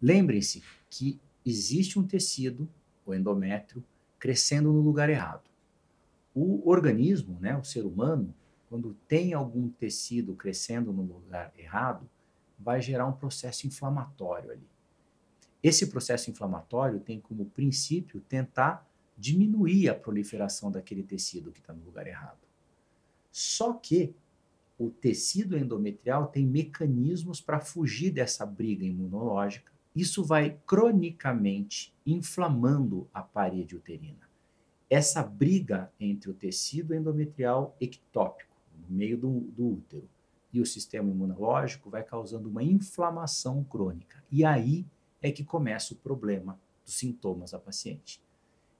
Lembrem-se que existe um tecido, o endométrio, crescendo no lugar errado. O organismo, né, o ser humano, quando tem algum tecido crescendo no lugar errado, vai gerar um processo inflamatório ali. Esse processo inflamatório tem como princípio tentar diminuir a proliferação daquele tecido que está no lugar errado. Só que o tecido endometrial tem mecanismos para fugir dessa briga imunológica. Isso vai cronicamente inflamando a parede uterina. Essa briga entre o tecido endometrial ectópico, no meio do útero, e o sistema imunológico vai causando uma inflamação crônica. E aí é que começa o problema dos sintomas da paciente.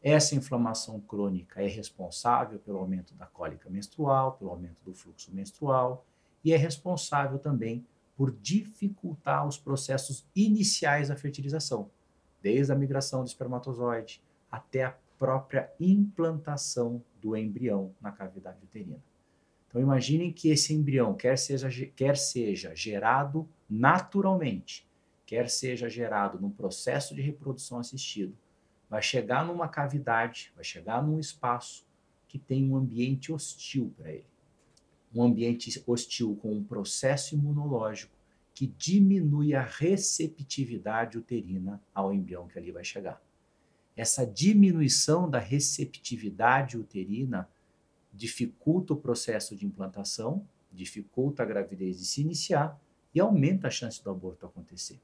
Essa inflamação crônica é responsável pelo aumento da cólica menstrual, pelo aumento do fluxo menstrual e é responsável também por dificultar os processos iniciais da fertilização, desde a migração do espermatozoide até a própria implantação do embrião na cavidade uterina. Então imaginem que esse embrião, quer seja gerado naturalmente, quer seja gerado num processo de reprodução assistido, vai chegar numa cavidade, vai chegar num espaço que tem um ambiente hostil para ele. Um ambiente hostil com um processo imunológico que diminui a receptividade uterina ao embrião que ali vai chegar. Essa diminuição da receptividade uterina dificulta o processo de implantação, dificulta a gravidez de se iniciar e aumenta a chance do aborto acontecer.